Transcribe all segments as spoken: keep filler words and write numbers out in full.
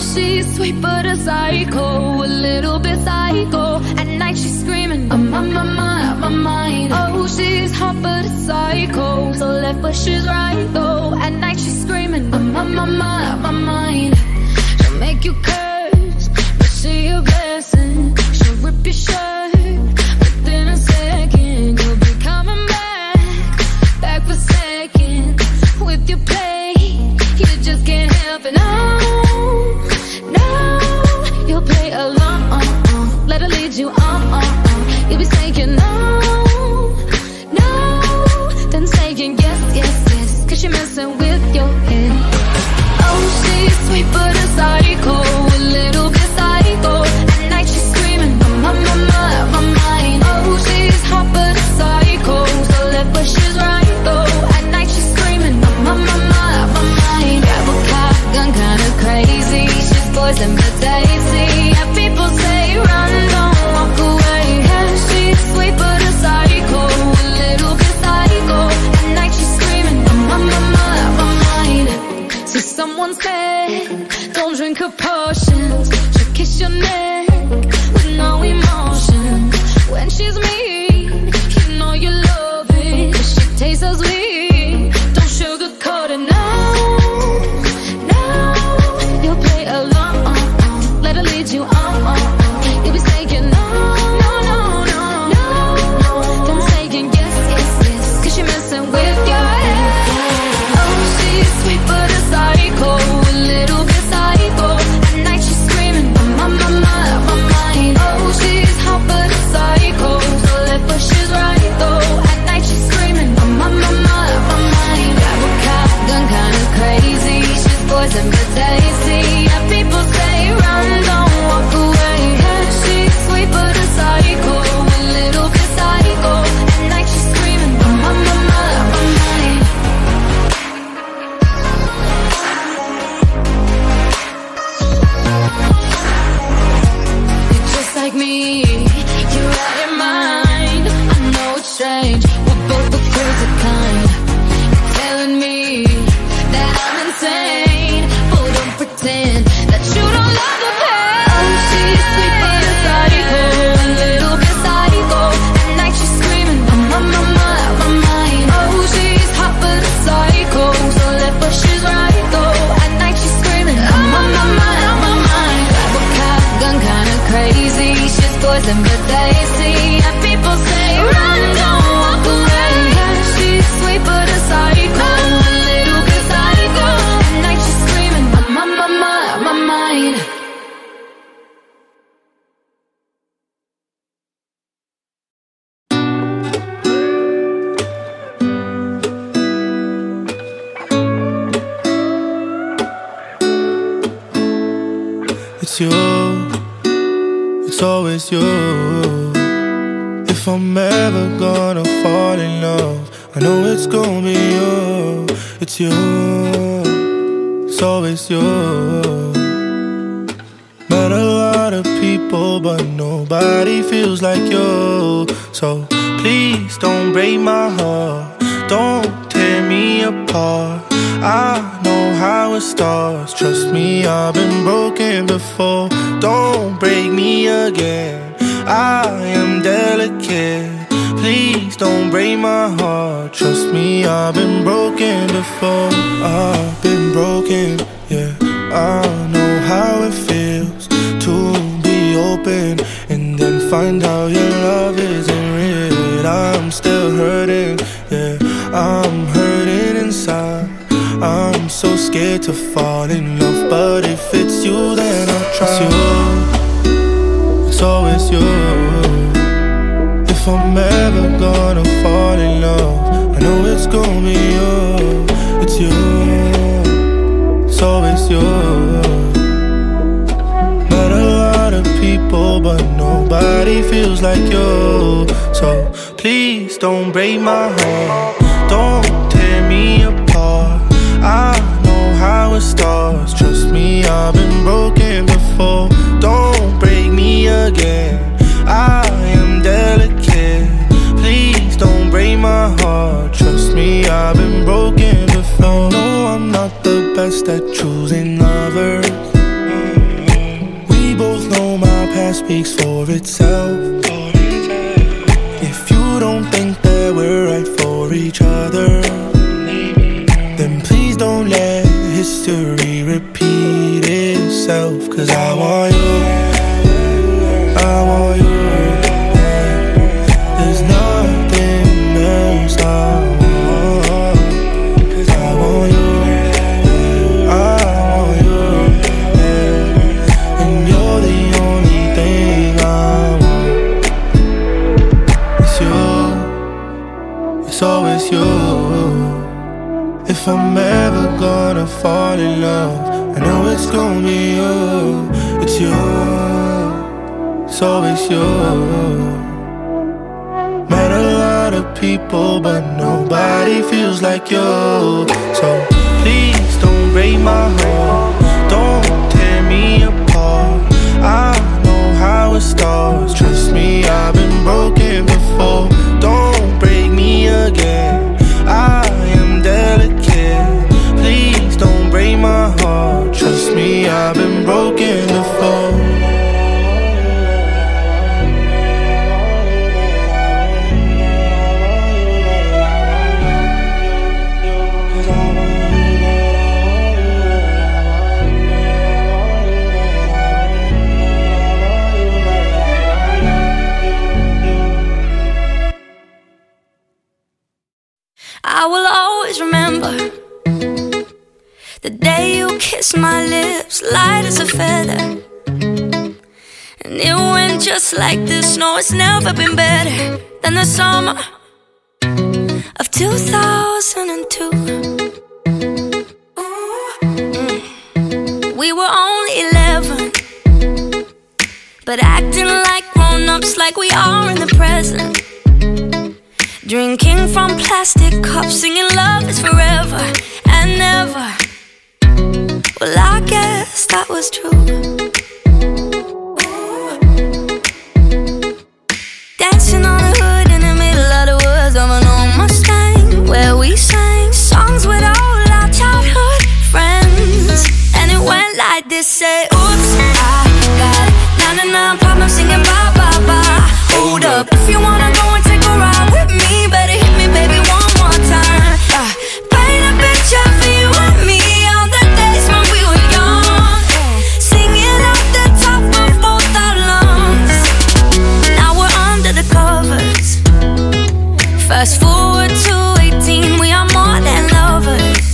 She's sweet but a psycho, a little bit psycho. At night she's screaming, I'm on my mind, I'm on my mind. Oh, she's hot but a psycho, so left but she's right though. At night she's screaming, I'm on my mind, I'm on my mind. She'll make you curse, but she a blessing. She'll rip your shirt within a second. You'll be coming back, back for seconds with your play. You just can't help it. You on, on, on. You'll be saying no, no, then saying yes, yes, yes, cause you're messing with your head. Oh, she's sweet but a psycho, a little bit psycho. At night she's screaming, I'm on my mind, my mind. Oh, she's hot but a psycho, so left but she's right though. At night she's screaming, I'm on my mind, my mind. Grab a cop gun, kinda crazy, she's poison but daisy. And people say run, don't walk away. Yeah, she's sweet but a psycho, a little bit psycho. At night she's screaming, I'm on my mind, I'm on my mind. So someone said, don't drink her potions. She'll kiss your neck with no emotion. When she's mean, you know you love it, cause she tastes so sweet, don't sugarcoat it. No, no, you'll play along, let her lead you on, on, on. You'll be saying no, no, no, no, no, no, then saying yes, yes, yes, cause you're messing with your head. Oh, she's sweet but a psycho, a little bit psycho. At night she's screaming, I'm on my mind, my mind. Oh, she's hot but a psycho, so left but she's right though. At night she's screaming, I'm on my mind, my mind. Grab a cop gun, kinda crazy, she's poison but tasty. And people say run, don't walk away. But a psycho, a little bit psycho. At night she's screaming, I'm on my mind, my mind. You're just like me, you're out of mind. I know it's strange, we're both the crazy kind. You're telling me that I'm insane, but don't pretend that you don't love the pain. Oh, she's sweet but a psycho, a little bit psycho. At night she's screaming, I'm on my mind, my mind. Oh, she's hot but a psycho, so left but she's right though. At night she's screaming, I'm on my mind, I'm on my mind. Grab a cop gun, kinda crazy, she's poison but tasty. And people say run, don't walk away. Yeah, she's sweet but a psycho, a little bit psycho. At night she's screaming, I'm on my mind, my mind. It's you, it's always you. If I'm ever gonna fall in love, I know it's gonna be you. It's you, it's always you. Met a lot of people, but nobody feels like you. So please don't break my heart, don't tear me apart. I know how it starts, trust me, I've been broken before. Don't break me again, I am delicate. Please don't break my heart, trust me, I've been broken before. I've been broken, yeah, I know how it feels to be open and then find out your love isn't real. I'm still hurting, yeah, I'm hurting inside. I'm so scared to fall in love, but if it's you, then I'll try. It's you, it's always you. If I'm ever gonna fall in love, I know it's gonna be you. It's you, it's always you. Met a lot of people, but nobody feels like you. So please don't break my heart, don't tear me apart. I know how it starts, trust me, I've been broken before. Don't break me again, I am delicate. Please don't break my heart, trust me, I've been broken before. No, I'm not the best at choosing lovers. that speaks for itself. If you don't think that we're right for each other, then please don't let history repeat itself. Cause I want you, I want you. There's nothing else I want. Always you. If I'm ever gonna fall in love, I know it's gonna be you. It's you. It's always you. Met a lot of people, but nobody feels like you. So please don't break my heart, don't tear me apart. I know how it starts. Trust me, I've been broken before. Don't break me again, I am delicate. Please don't break my heart. Trust me, I've been broken before. I will always remember the day you kissed my lips, light as a feather. And it went just like this. No, it's never been better than the summer of two thousand two. Mm. We were only eleven, but acting like grown-ups, like we are in the present. Drinking from plastic cups, singing love is forever and never. Well, I guess that was true. Dancing on the hood in the middle of the woods of an old Mustang, where we sang songs with all our childhood friends. And it went like this, say, oops, I got nine nine problems, singing bye-bye-bye. Hold up, if you wanna go and take a ride with me, better hit me, baby, one more time. Uh, paint a picture for you and me on the days when we were young, singing at the top of both our lungs. Now we're under the covers. Fast forward to eighteen, we are more than lovers.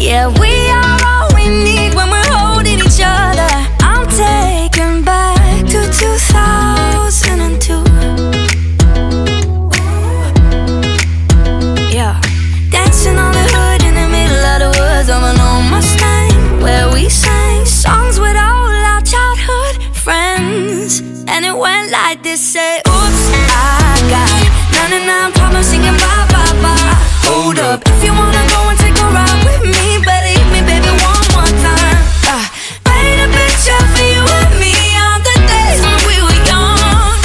Yeah, we are all we need when we're holding each other. I'm taken back to two thousand two. Say, oops, I got nine nine problems, singing bye-bye-bye. Hold up, if you wanna go and take a ride with me, better hit me, baby, one more time. Uh, paint a picture for you and me on the days when we were young,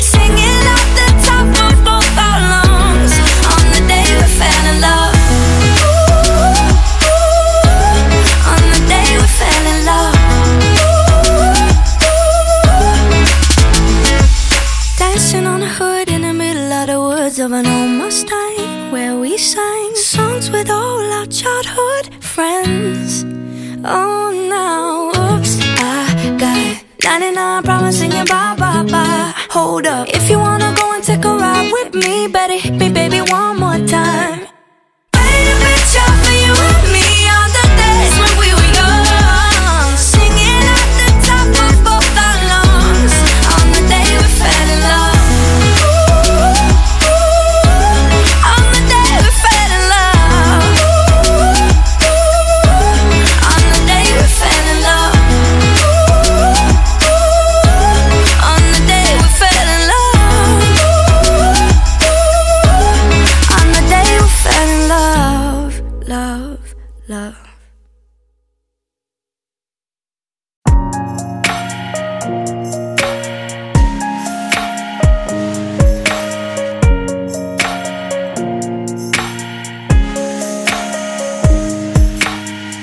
singing at the top of both our lungs on the day we fell in love. Ooh, ooh, on the day we fell in love. Of an old Mustang, where we sang songs with all our childhood friends. Oh, now, oops, I got ninety-nine problems, singing bye-bye-bye. Hold up, if you wanna go and take a ride with me, better hit me, baby, one more time. Paint a picture for you and me on the days when we were young, singing at the top of both our lungs on the day we fell in love.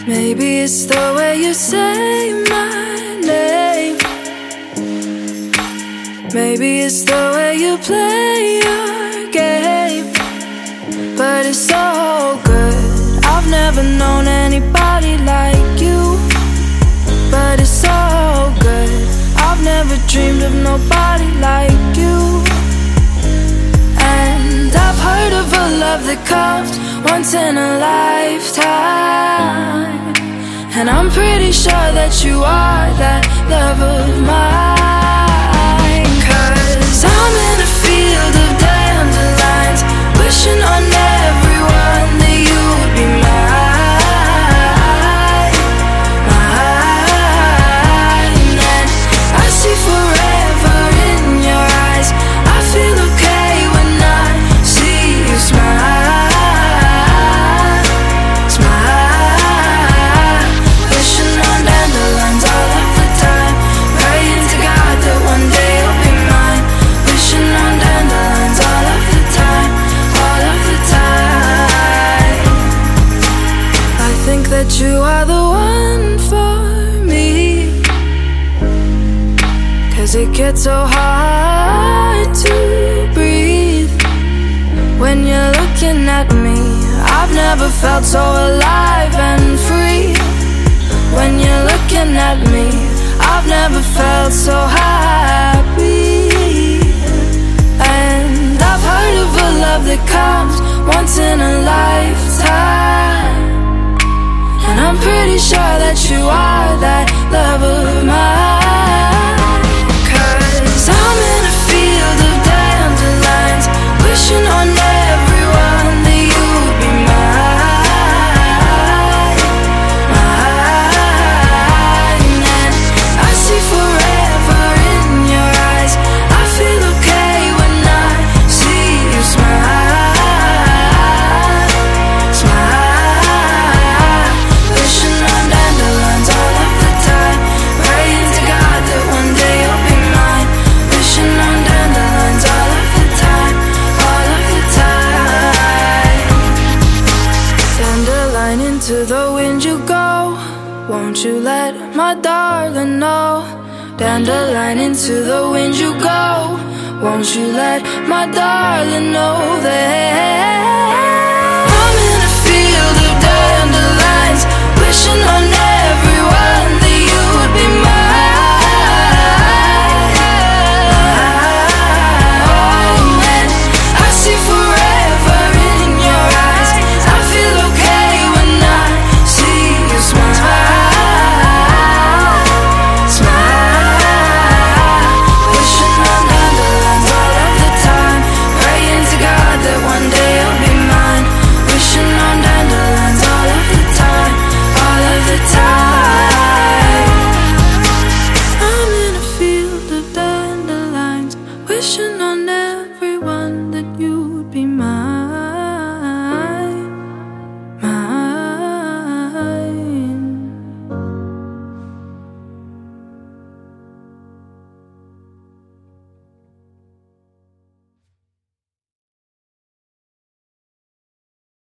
Maybe it's the way you say my name, Maybe it's the way you play your game, but it's so good. I've never known anybody like you, but it's so good. I've never dreamed of nobody like you. And I've heard of a love that comes once in a lifetime, and I'm pretty sure that you are that love of mine. I'm in a field of dandelions, wishing on everyone that you would be mine, mine. And I see forever in your eyes. I feel okay when I see you smile, smile. Wishing on dandelions all of the time, praying to God that one day. That you are the one for me, 'cause it gets so hard to breathe when you're looking at me. I've never felt so alive and free when you're looking at me. I've never felt so happy. And I've heard of a love that comes once in a lifetime, and I'm pretty sure that you are that love of mine. 'Cause I'm in a field of dandelions, wishing on everyone that you would be mine, mine. And I see forever in your eyes. I feel okay when I see you smile. To the wind you go, won't you let my darling know? Dandelion, into the wind you go, won't you let my darling know that I'm in a field of dandelions, wishing on everyone that you would be mine. And I see forever in your eyes. I feel okay when I see you smile, smile. Wishing on dandelions all of the time, praying to God that one day you'll be mine. Wishing on dandelions all of the time, all of the time. I'm in a field of dandelions, wishing